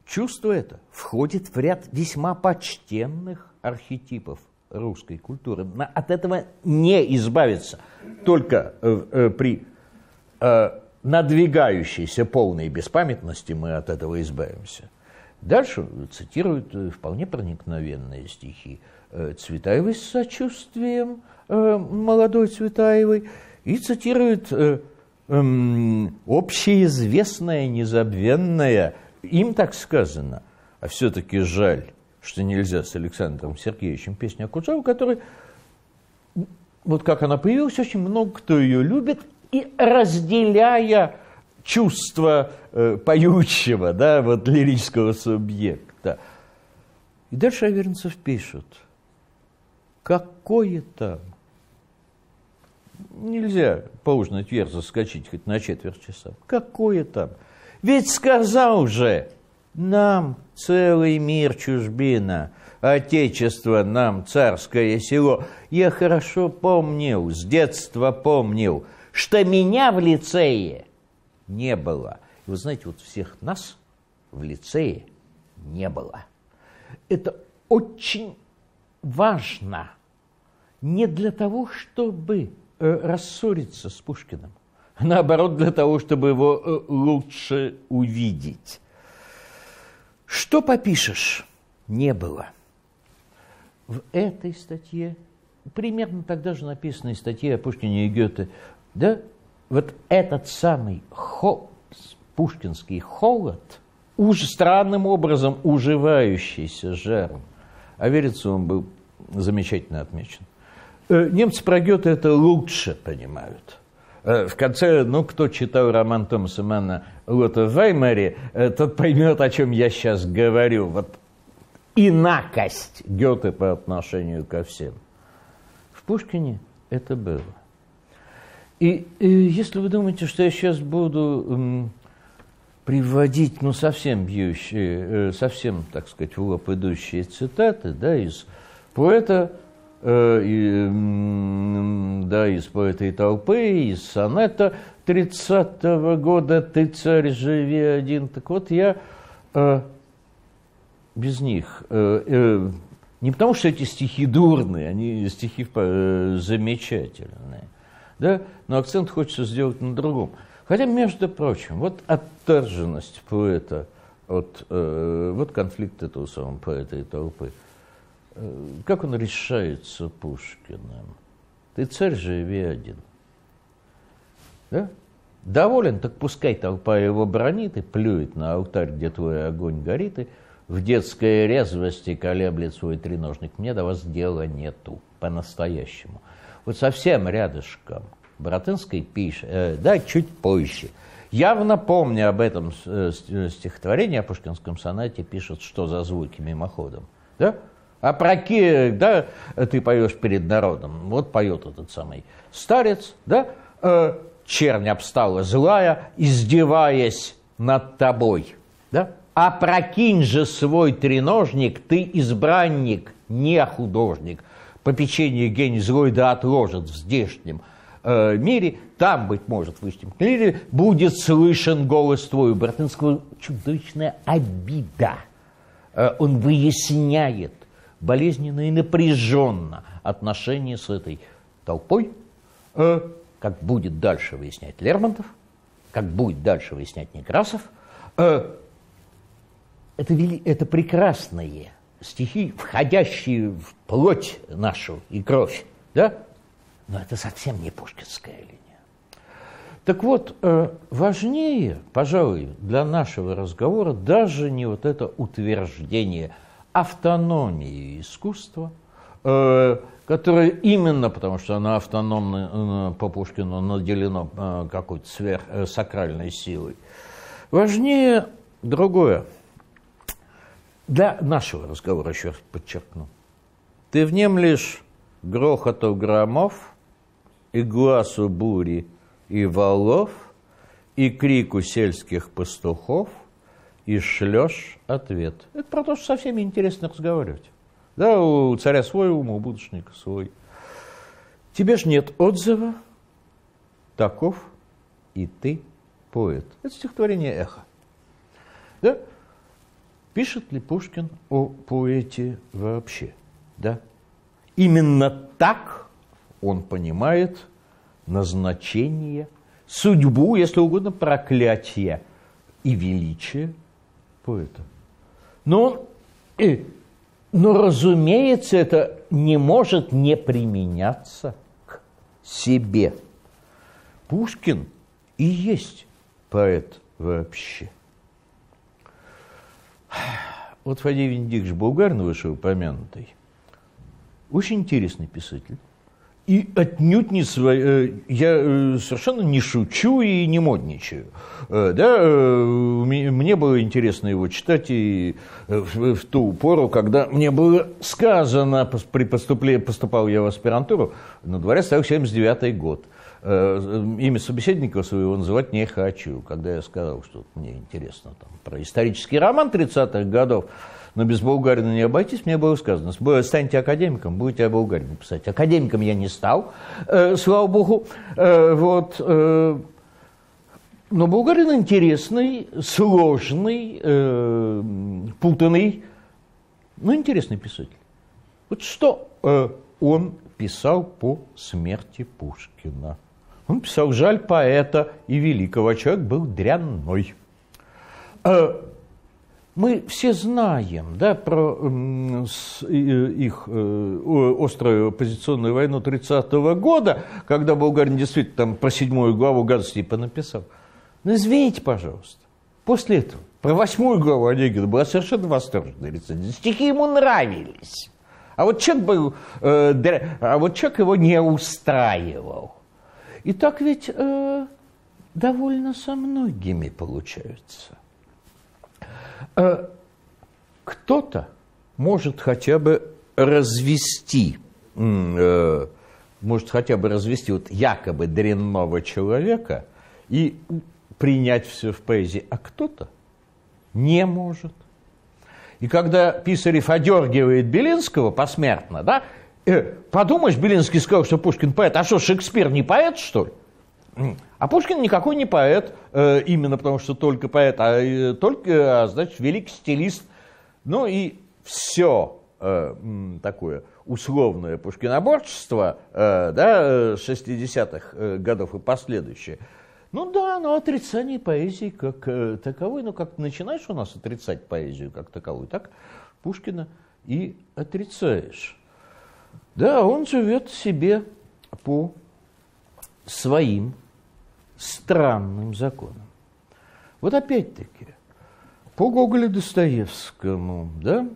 Чувство это входит в ряд весьма почтенных архетипов русской культуры. От этого не избавиться только при надвигающейся полной беспамятности мы от этого избавимся. Дальше цитируют вполне проникновенные стихи Цветаевой с сочувствием молодой Цветаевой и цитируют общеизвестное, незабвенное, им так сказано, а все-таки жаль, что нельзя с Александром Сергеевичем песню о Куджаве, который, вот как она появилась, очень много кто ее любит, и разделяя чувство поющего, да, вот лирического субъекта. И дальше Аверинцев пишет, какое там, нельзя поужинать вверх, заскочить хоть на четверть часа, какое там, ведь сказал же, нам целый мир чужбина, отечество нам царское село. Я хорошо помнил, с детства помнил, что меня в лицее не было. И вы знаете, вот всех нас в лицее не было. Это очень важно не для того, чтобы рассориться с Пушкиным, а наоборот, для того, чтобы его лучше увидеть. Что попишешь, не было. В этой статье, примерно тогда же написанной статье о Пушкине и Гёте, да, вот этот самый пушкинский холод, уж странным образом уживающийся с жаром. А верится, он был замечательно отмечен. Немцы про Гёте это лучше понимают. В конце, ну, кто читал роман Томаса Манна «Лота в Ваймаре», тот поймет, о чем я сейчас говорю. Вот инакость Гёте по отношению ко всем. В Пушкине это было. И если вы думаете, что я сейчас буду приводить, ну, совсем бьющие, совсем, так сказать, в лоб идущие цитаты, да, из поэта, да, из «Поэта и толпы», из сонета 30-го года «Ты, царь, живи один». Так вот, я без них. Не потому, что эти стихи дурные, они стихи замечательные. Да? Но акцент хочется сделать на другом. Хотя, между прочим, вот отторженность поэта от вот конфликт этого самого «Поэта и толпы». Как он решается Пушкиным? Ты, царь, живи один. Да? Доволен, так пускай толпа его бронит и плюет на алтарь, где твой огонь горит, и в детской резвости колеблет свой треножник. Мне до вас дела нету по-настоящему. Вот совсем рядышком Братынский пишет, да, чуть позже. Явно помню об этом стихотворении о пушкинском сонате, пишет, что за звуки мимоходом. Да? А про ки, да, ты поешь перед народом. Вот поет этот самый старец, да, чернь обстала злая, издеваясь над тобой, да. Опрокинь же свой треножник, ты избранник, не художник. Попечение гений злой да отложит в здешнем мире, там, быть может, в истинном мире, будет слышен голос твой. У Братынского чудовищная обида. Он выясняет болезненно и напряженно отношения с этой толпой, как будет дальше выяснять Лермонтов, как будет дальше выяснять Некрасов. Это прекрасные стихи, входящие в плоть нашу и кровь, да? Но это совсем не пушкинская линия. Так вот, важнее, пожалуй, для нашего разговора даже не вот это утверждение автономии искусства, которое именно потому, что оно автономно по Пушкину наделено какой-то сверхсакральной силой. Важнее другое. Для нашего разговора, еще раз подчеркну, ты внемлешь грохоту громов и гласу бури и валов, и крику сельских пастухов, и шлешь ответ. Это про то, что со всеми интересно разговаривать. Да, у царя свой ум, у будущника свой. Тебе ж нет отзыва, таков и ты поэт. Это стихотворение «Эхо». Да? Пишет ли Пушкин о поэте вообще? Да? Именно так он понимает назначение, судьбу, если угодно, проклятие и величие поэта. Но, разумеется, это не может не применяться к себе. Пушкин и есть поэт вообще. Вот Фадей Венедиктович Булгарин, вышеупомянутый, очень интересный писатель. И отнюдь не свой, я совершенно не шучу и не модничаю. Да, мне было интересно его читать и в ту пору, когда мне было сказано, при поступал я в аспирантуру, на дворе стоял 79 год. Имя собеседника своего называть не хочу. Когда я сказал, что мне интересно там, про исторический роман 30-х годов, но без Булгарина не обойтись, мне было сказано, станьте академиком, будете о Булгарине писать. Академиком я не стал, слава богу. Но Булгарин интересный, сложный, путанный, но интересный писатель. Вот что он писал по смерти Пушкина? Он писал «Жаль поэта и великого», человек был дрянной. Мы все знаем, да, про их острую оппозиционную войну 30-го года, когда Булгарин действительно там про 7-ю главу гадостей понаписал. Но извините, пожалуйста, После этого про 8-ю главу Онегина была совершенно восторженная рецензия. Стихи ему нравились. А вот человек был, его не устраивал. И так ведь довольно со многими получается. Кто-то может хотя бы развести, вот якобы дрянного человека и принять все в поэзии, а кто-то не может. И когда Писарев одергивает Белинского посмертно, да, подумаешь, Белинский сказал, что Пушкин поэт, а что, Шекспир не поэт, что ли? А Пушкин никакой не поэт, именно потому что только поэт, значит, великий стилист. Ну и все такое условное пушкиноборчество 60-х годов и последующее. Ну да, но отрицание поэзии как таковой, ну как начинаешь у нас отрицать поэзию как таковую, так Пушкина и отрицаешь. Да, он живет себе по своим странным законам. Вот опять-таки, по Гоголю Достоевскому, да,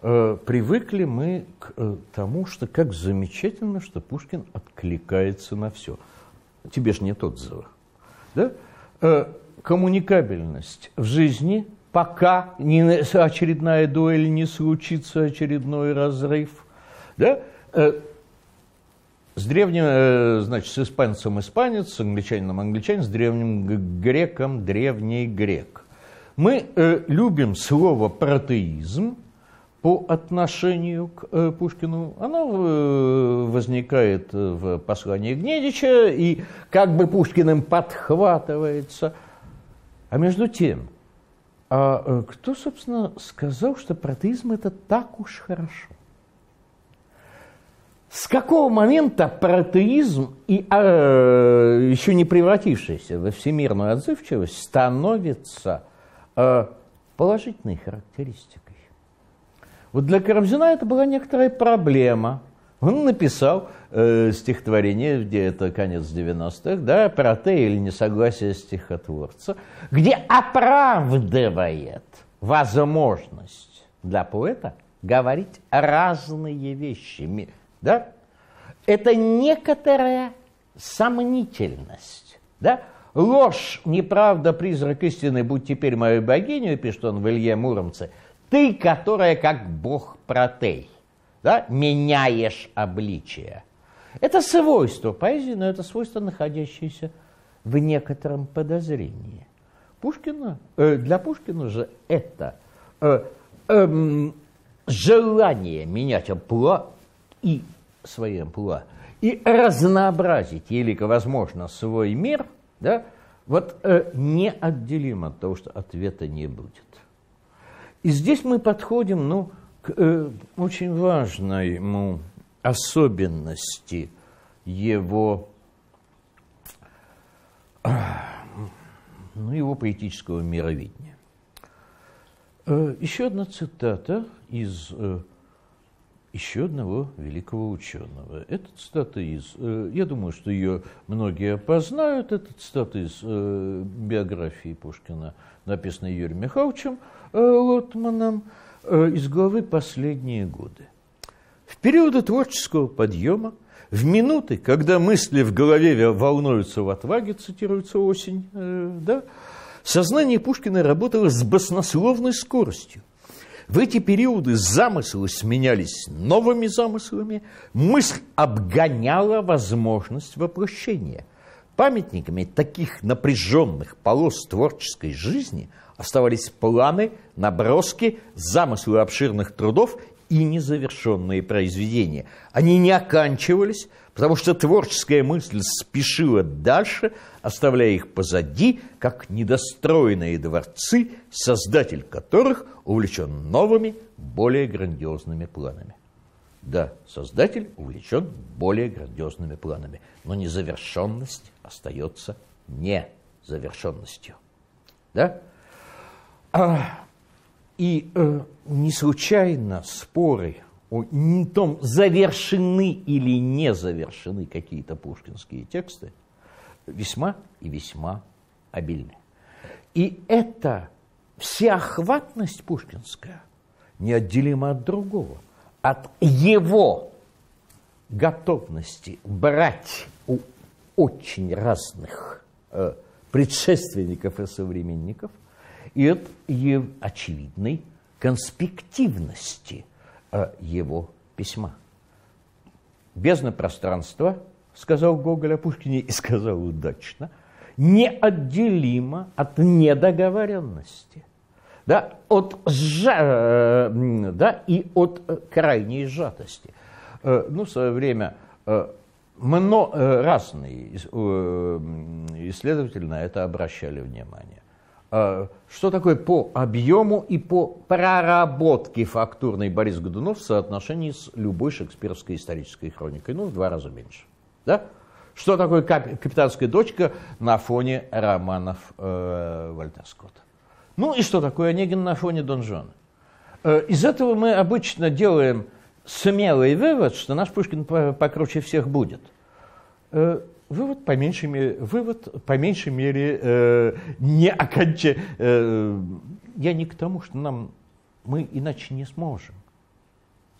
привыкли мы к тому, что как замечательно, что Пушкин откликается на все. Тебе ж нет отзыва. Да? Коммуникабельность в жизни, пока не очередная дуэль не случится, очередной разрыв. Да? С древним, значит, с испанцем испанец, с англичанином англичанин, с древним греком древний грек. Мы любим слово «протеизм» по отношению к Пушкину. Оно возникает в послании Гнедича и как бы Пушкиным подхватывается. А между тем, кто, собственно, сказал, что протеизм – это так уж хорошо? С какого момента протеизм, еще не превратившийся во всемирную отзывчивость, становится положительной характеристикой? Вот для Карамзина это была некоторая проблема. Он написал стихотворение, где это конец 90-х, да, «Протея или несогласие стихотворца», где оправдывает возможность для поэта говорить разные вещи. Да? Это некоторая сомнительность. Да? «Ложь, неправда, призрак истины, будь теперь мою богиню», пишет он в Илье Муромце, «ты, которая как бог Протей, да, меняешь обличие». Это свойство поэзии, но это свойство, находящееся в некотором подозрении. Пушкина, для Пушкина же это желание менять амплуа и свои амплуа, и разнообразить, елико возможно, свой мир, да, вот неотделимо от того, что ответа не будет. И здесь мы подходим, ну, к очень важной особенности его, ну, его поэтического мировидения. Еще одна цитата из... еще одного великого ученого. Это цитата из... я думаю, что ее многие опознают. Это цитата из биографии Пушкина, написанной Юрием Михайловичем Лотманом, из главы «Последние годы». В периоды творческого подъема, в минуты, когда мысли в голове волнуются в отваге, цитируется «Осень», да, сознание Пушкина работало с баснословной скоростью. В эти периоды замыслы сменялись новыми замыслами, мысль обгоняла возможность воплощения. Памятниками таких напряженных полос творческой жизни оставались планы, наброски, замыслы обширных трудов и незавершенные произведения. Они не оканчивались, потому что творческая мысль спешила дальше, оставляя их позади, как недостроенные дворцы, создатель которых увлечен новыми, более грандиозными планами. Да, создатель увлечен более грандиозными планами, но незавершенность остается незавершенностью. Да? И не случайно споры о том, завершены или не завершены какие-то пушкинские тексты, весьма и весьма обильны. И эта всеохватность пушкинская неотделима от другого, от его готовности брать у очень разных предшественников и современников и от очевидной конспективности его письма. «Бездна пространства», сказал Гоголь о Пушкине и сказал удачно, неотделимо от недоговоренности, да, и от крайней сжатости. Ну, в свое время разные исследователи на это обращали внимание. Что такое по объему и по проработке фактурной Борис Годунов в соотношении с любой шекспировской исторической хроникой? Ну, в 2 раза меньше. Да? Что такое «Капитанская дочка» на фоне романов Вальтер Скотта? Ну и что такое «Онегин» на фоне «Дон Жуана»? Из этого мы обычно делаем смелый вывод, что наш Пушкин покруче всех будет. Вывод, по меньшей мере, не окончательный. Я не к тому, что мы иначе не сможем.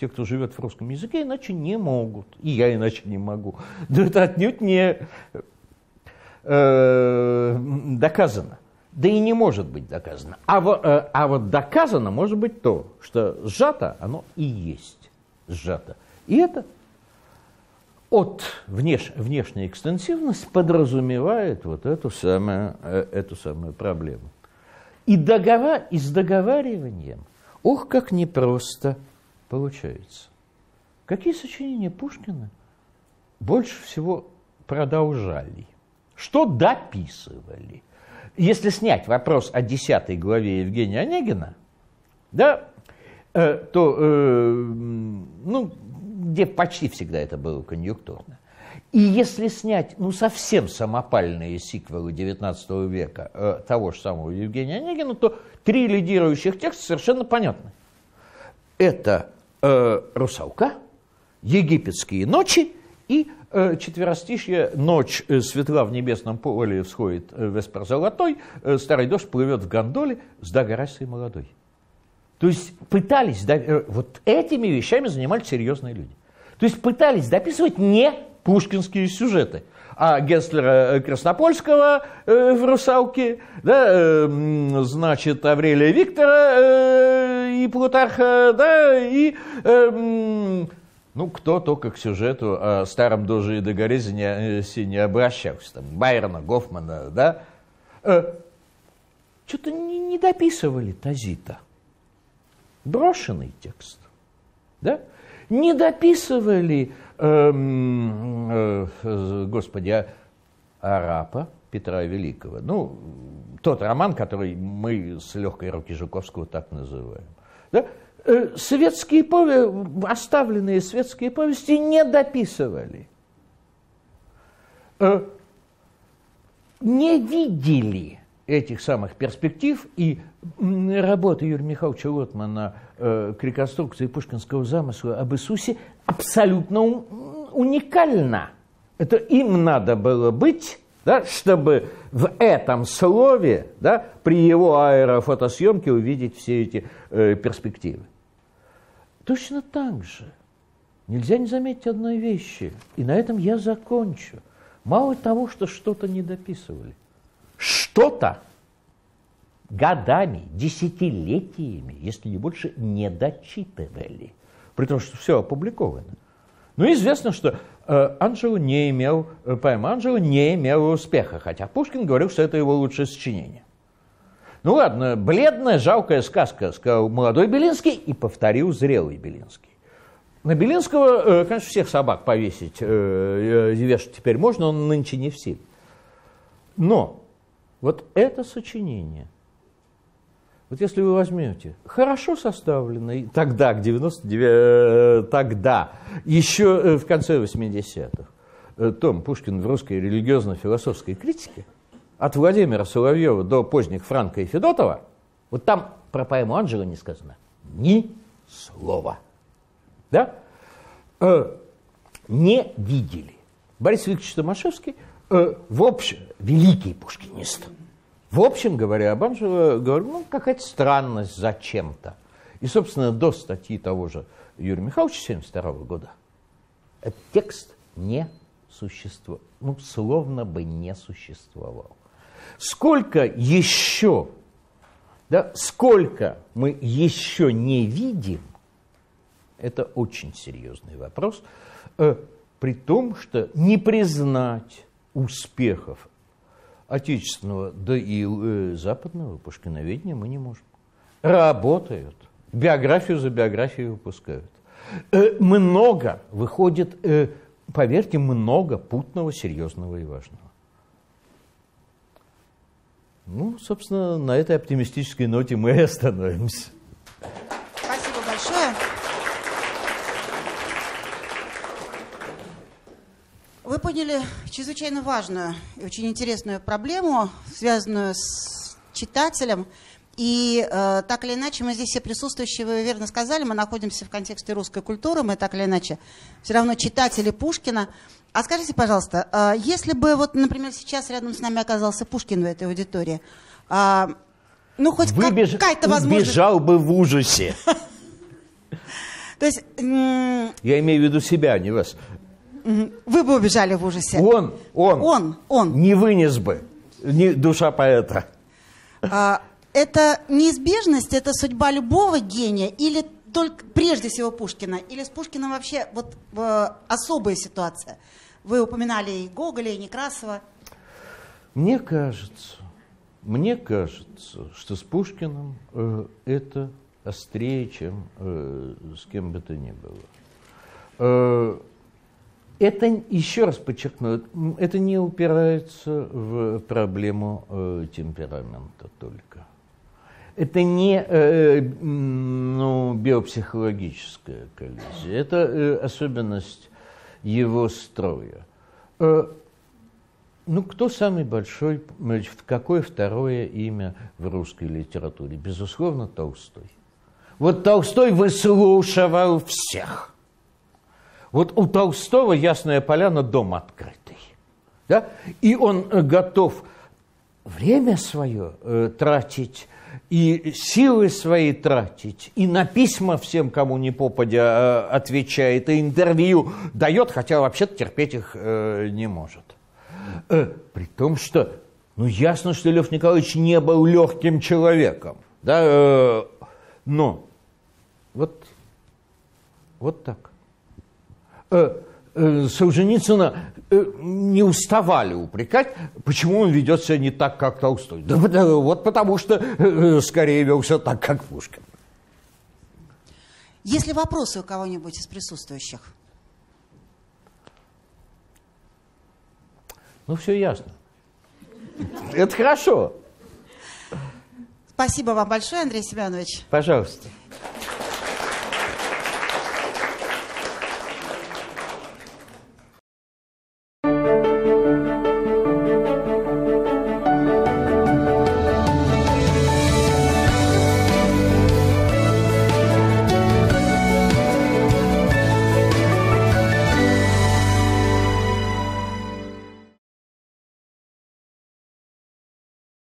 Те, кто живет в русском языке, иначе не могут. И я иначе не могу. Но это отнюдь не доказано. Да и не может быть доказано. А вот доказано может быть то, что сжато оно и есть сжато. И это от внешней экстенсивности подразумевает вот эту самую проблему. И с договариванием, ох, как непросто получается. Какие сочинения Пушкина больше всего продолжали? Что дописывали? Если снять вопрос о 10 главе Евгения Онегина, да, то где почти всегда это было конъюнктурно. И если снять совсем самопальные сиквелы XIX века того же самого Евгения Онегина, то 3 лидирующих текста совершенно понятны. Это «Русалка», «Египетские ночи» и четверостишье «Ночь светла в небесном поле всходит веспер золотой, старый дождь плывет в гондоле, сда горасой молодой». То есть пытались, вот этими вещами занимались серьезные люди. То есть пытались дописывать не пушкинские сюжеты, а Генслера Краснопольского в «Русалке», да, значит, Аврелия Виктора и Плутарха, да, и кто только к сюжету о старом Доже и Дагорези не обращался, там, Байрона, Гофмана, да, что-то не дописывали Тозита. Брошенный текст, да? Не дописывали, Арапа Петра Великого. Ну, тот роман, который мы с легкой руки Жуковского так называем. Да? Оставленные светские повести не дописывали. Не видели этих самых перспектив, и работа Юрия Михайловича Лотмана к реконструкции пушкинского замысла об Иисусе абсолютно уникальна. Это им надо было быть, да, чтобы в этом слове, да, при его аэрофотосъемке увидеть все эти перспективы. Точно так же нельзя не заметить одной вещи, и на этом я закончу. Мало того, что что-то не дописывали, что-то годами, десятилетиями, если не больше, не дочитывали. При том, что все опубликовано. Но известно, что поэма «Анджела» не имела успеха, хотя Пушкин говорил, что это его лучшее сочинение. Ну ладно, «Бледная, жалкая сказка», сказал молодой Белинский и повторил зрелый Белинский. На Белинского, конечно, всех собак повесить, вешать теперь можно, он нынче не в силе. Но вот это сочинение, вот если вы возьмете хорошо составленный тогда, еще в конце 80-х, том «Пушкин в русской религиозно-философской критике» от Владимира Соловьева до поздних Франка и Федотова, вот там про поэму «Анджела» не сказано ни слова. Да? Не видели. Борис Викторович Томашевский, великий пушкинист, В общем говоря, Абамшева говорит, ну, какая-то странность зачем-то. И, собственно, до статьи того же Юрия Михайловича 1972 года этот текст не существовал, ну, словно бы не существовал. Сколько еще, да, сколько мы еще не видим, это очень серьезный вопрос, при том, что не признать успехов отечественного, да и западного пушкиноведения мы не можем. Работают, биографию за биографией выпускают. Много выходит, поверьте, много путного, серьезного и важного. Ну, собственно, на этой оптимистической ноте мы и остановимся. Спасибо большое. Вы подняли чрезвычайно важную и очень интересную проблему, связанную с читателем. И так или иначе, мы здесь все присутствующие, вы верно сказали, мы находимся в контексте русской культуры, мы так или иначе все равно читатели Пушкина. А скажите, пожалуйста, если бы, вот, например, сейчас рядом с нами оказался Пушкин в этой аудитории, ну, хоть какая-то возможность... Убежал бы в ужасе. То есть... Я имею в виду себя, а не вас. Вы бы убежали в ужасе. Он. Не вынес бы. Душа поэта. Это неизбежность, это судьба любого гения, или только прежде всего Пушкина, или с Пушкиным вообще вот особая ситуация? Вы упоминали и Гоголя, и Некрасова. Мне кажется, что с Пушкиным это острее, чем с кем бы то ни было. Это, еще раз подчеркну, это не упирается в проблему темперамента только. Это не биопсихологическая коллизия, это особенность его строя. Ну, кто самый большой, какое второе имя в русской литературе? Безусловно, Толстой. Вот Толстой выслушивал всех. Вот у Толстого Ясная Поляна — дом открытый. Да? И он готов время свое тратить, и силы свои тратить, и на письма всем, кому не попадя, отвечает, и интервью дает, хотя вообще-то терпеть их не может. При том, что, ну, ясно, что Лев Николаевич не был легким человеком. Да? Но вот так. Солженицына не уставали упрекать, почему он ведет себя не так, как Толстой. Да, вот потому что скорее вел себя так, как Пушкин. Есть ли вопросы у кого-нибудь из присутствующих? Ну, все ясно. Это хорошо. Спасибо вам большое, Андрей Семенович. Пожалуйста.